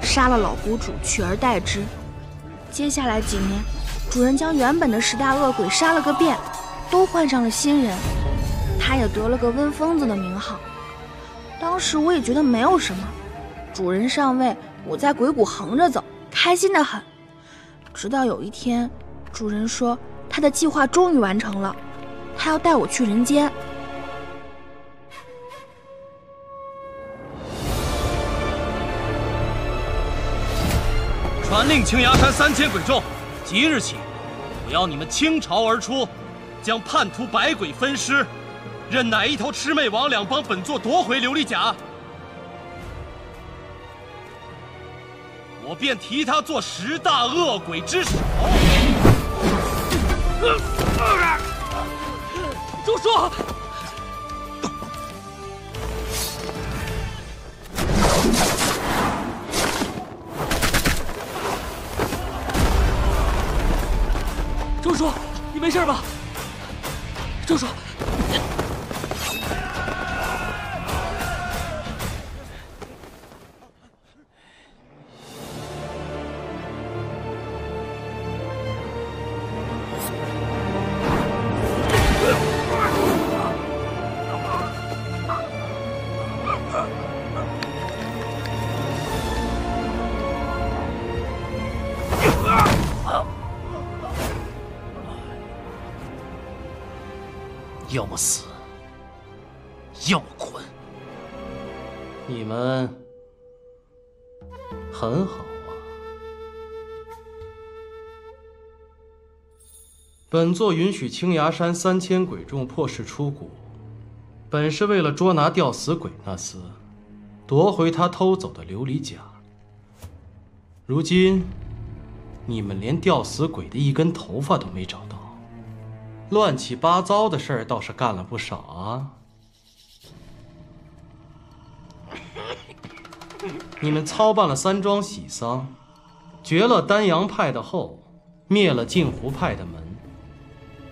杀了老谷主，取而代之。接下来几年，主人将原本的10大恶鬼杀了个遍，都换上了新人，他也得了个温疯子的名号。当时我也觉得没有什么，主人上位，我在鬼谷横着走，开心得很。直到有一天，主人说他的计划终于完成了，他要带我去人间。 传令青崖山3000鬼众，即日起，我要你们倾巢而出，将叛徒百鬼分尸，任哪一头魑魅魍魉帮本座夺回琉璃甲，我便提他做10大恶鬼之首。住手！ 周叔，你没事吧？周叔，要么死，要么滚。你们很好啊。本座允许青崖山3000鬼众破事出谷，本是为了捉拿吊死鬼那厮，夺回他偷走的琉璃甲。如今，你们连吊死鬼的一根头发都没找到。 乱七八糟的事儿倒是干了不少啊！你们操办了3桩喜丧，绝了丹阳派的后，灭了镜湖派的门，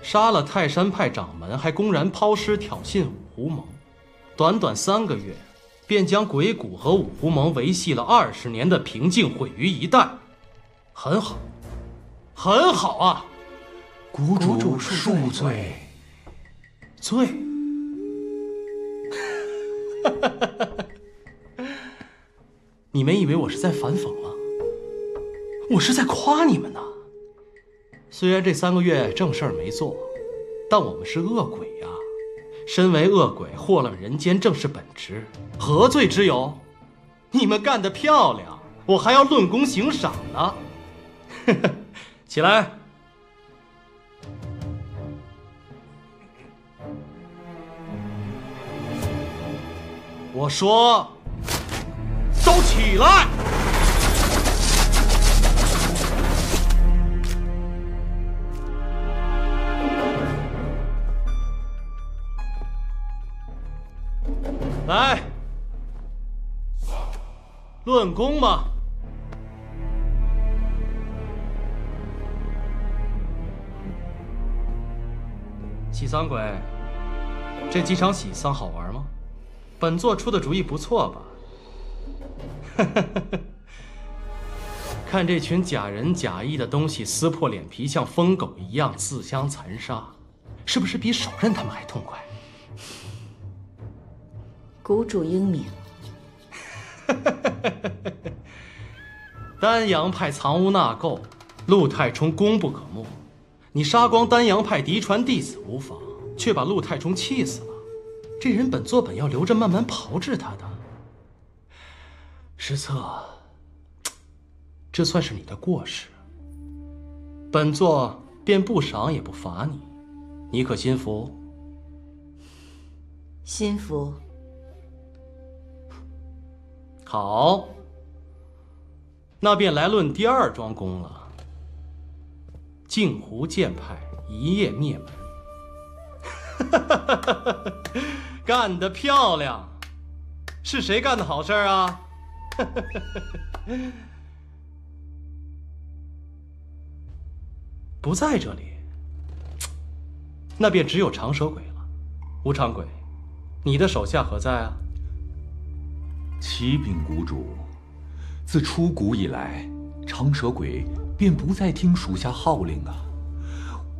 杀了泰山派掌门，还公然抛尸挑衅五湖盟。短短3个月，便将鬼谷和五湖盟维系了20年的平静毁于一旦，很好，很好啊！ 谷主恕罪，罪。你们以为我是在反讽吗？我是在夸你们呢。虽然这3个月正事儿没做，但我们是恶鬼呀。身为恶鬼，祸乱人间正是本职，何罪之有？你们干得漂亮，我还要论功行赏呢。起来。 我说，都起来！来，论功嘛！喜丧鬼，这几场喜丧好玩吗？ 本座出的主意不错吧？看这群假仁假义的东西撕破脸皮，像疯狗一样自相残杀，是不是比手刃他们还痛快？谷主英明。丹阳派藏污纳垢，陆太冲功不可没。你杀光丹阳派嫡传弟子无妨，却把陆太冲气死了。 这人本座本要留着慢慢炮制他的，实测，这算是你的过失。本座便不赏也不罚你，你可心服？心服。好，那便来论第二桩功了。镜湖剑派一夜灭门，干得漂亮！是谁干的好事儿啊？不在这里，那便只有长蛇鬼了。无常鬼，你的手下何在啊？启禀谷主，自出谷以来，长蛇鬼便不再听属下号令啊。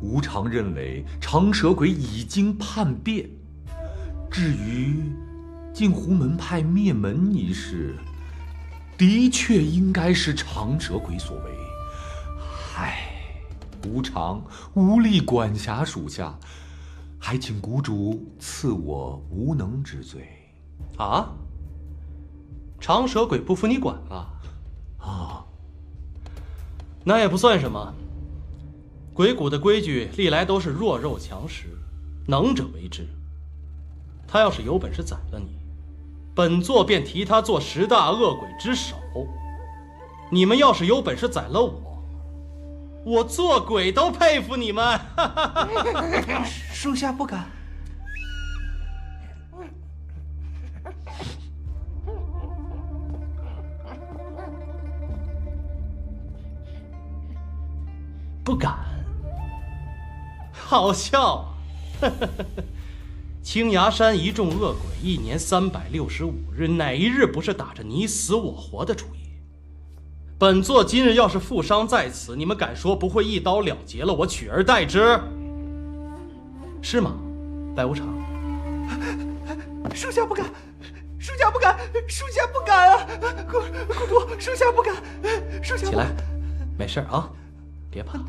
无常认为长蛇鬼已经叛变，至于镜湖门派灭门一事，的确应该是长蛇鬼所为。唉，无常无力管辖属下，还请谷主赐我无能之罪。啊？长蛇鬼不服你管了？啊，那也不算什么。鬼谷的规矩历来都是弱肉强食，能者为之。他要是有本事宰了你，本座便提他做十大恶鬼之首。你们要是有本事宰了我，我做鬼都佩服你们。属下不敢。不敢，好笑啊！青崖山一众恶鬼，一年365日，哪一日不是打着你死我活的主意？本座今日要是负伤在此，你们敢说不会一刀了结了我，取而代之？是吗，白无常？属下不敢，属下不敢，属下不敢啊！谷主，属下不敢，属下不敢。起来，没事啊。别怕了。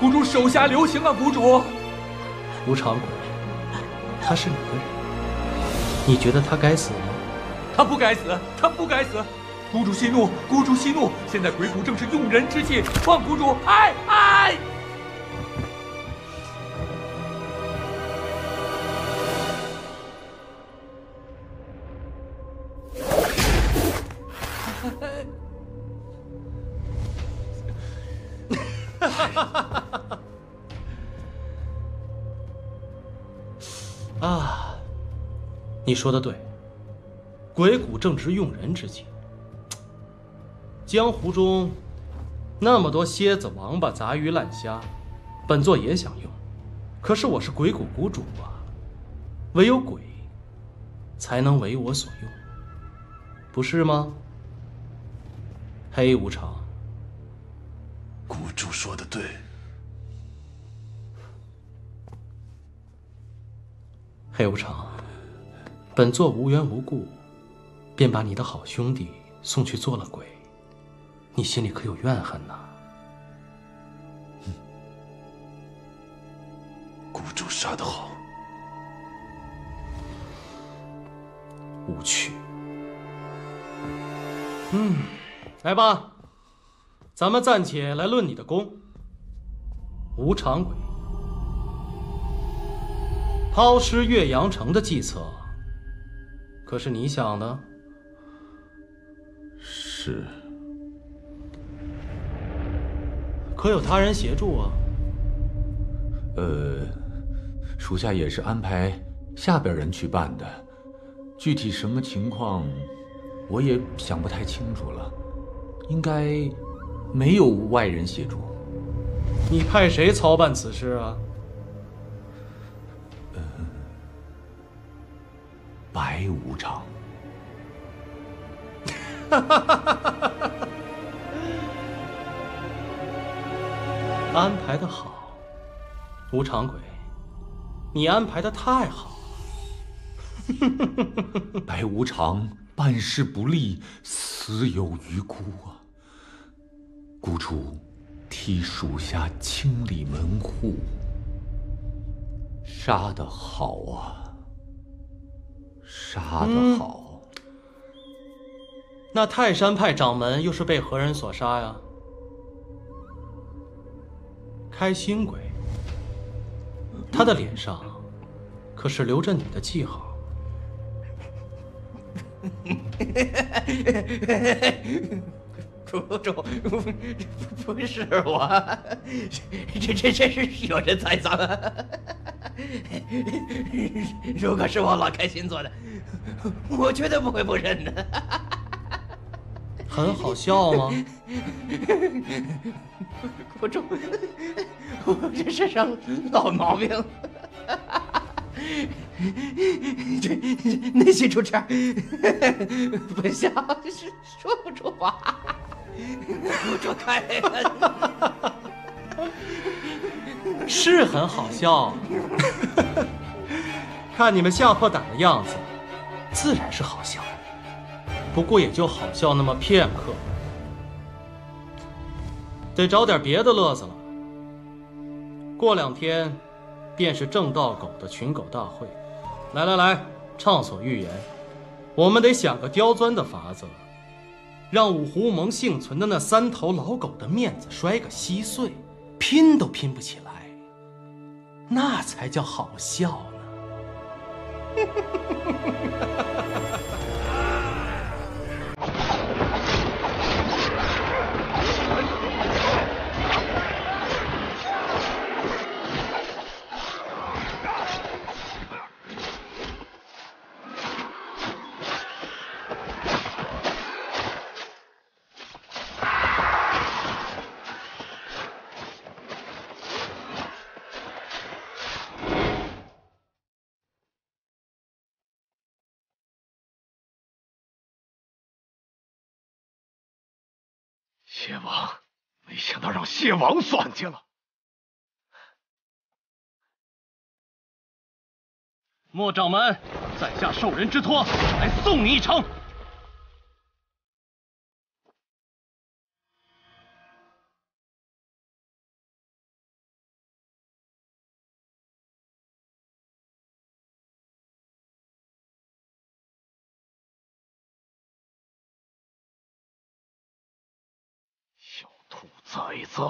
谷主，手下留情啊！谷主，无常鬼，他是你的人，你觉得他该死吗？他不该死。谷主息怒！现在鬼谷正是用人之际，望谷主哎！啊，你说的对，鬼谷正值用人之际。江湖中那么多蝎子、王八、杂鱼、烂虾，本座也想用，可是我是鬼谷谷主啊，唯有鬼才能为我所用，不是吗？黑无常，谷主说的对。黑无常，本座无缘无故便把你的好兄弟送去做了鬼。你心里可有怨恨呐？谷主杀得好，无趣。来吧，咱们暂且来论你的功。无常鬼，抛尸岳阳城的计策，可是你想的？是。可有他人协助啊？属下也是安排下边人去办的，具体什么情况，我也想不太清楚了。应该没有外人协助。你派谁操办此事啊？白无常。安排的好，无常鬼，你安排的太好了。白无常办事不力，死有余辜啊！谷主替属下清理门户，杀得好啊！杀得好。那泰山派掌门又是被何人所杀呀？开心鬼，他的脸上可是留着你的记号。 主主不是我，这是有人栽赃啊！如果是我老开心做的，我绝对不会不认的。很好笑吗？国主，我这身上老毛病。 内心出岔，本相是说不出话，不出开门，是很好笑。看你们吓破胆的样子，自然是好笑，不过也就好笑那么片刻，得找点别的乐子了。过两天。 便是正道狗的群狗大会，来来来，畅所欲言，我们得想个刁钻的法子，让五湖盟幸存的那三头老狗的面子摔个稀碎，拼都拼不起来，那才叫好笑呢。谢王，没想到让谢王算计了。莫掌门，在下受人之托，来送你一程。崽子！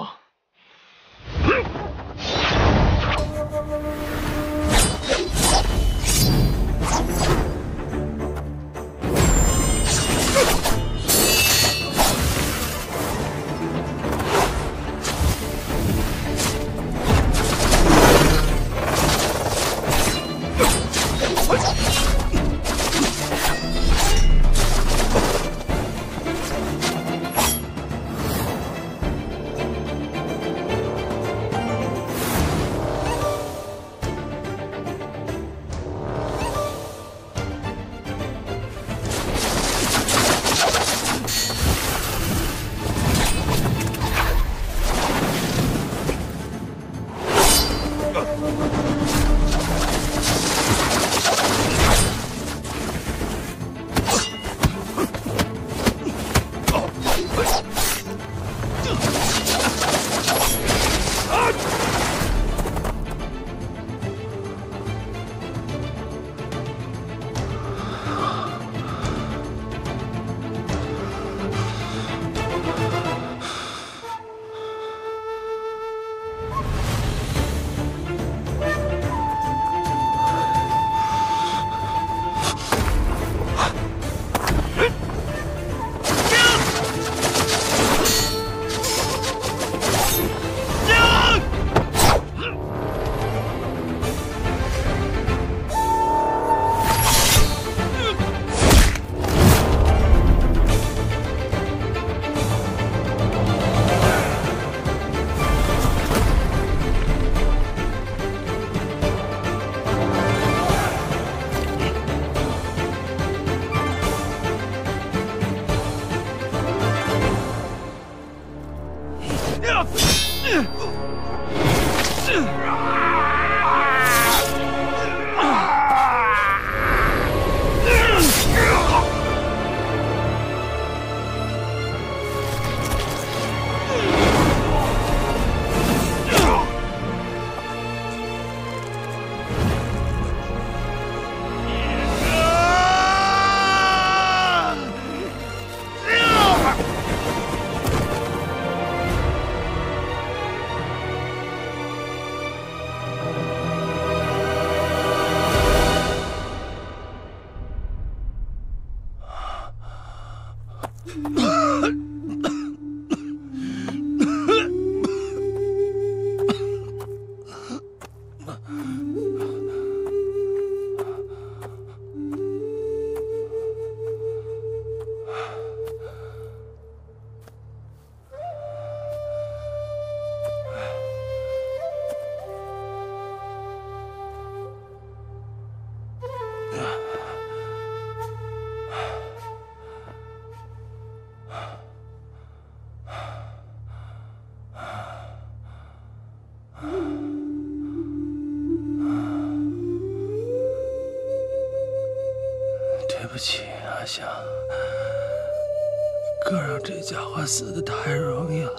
这家伙死的太容易了，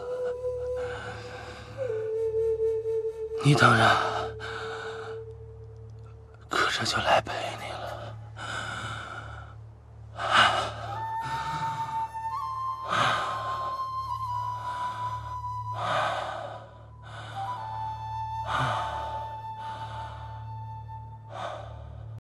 你等着，哥这就来陪你。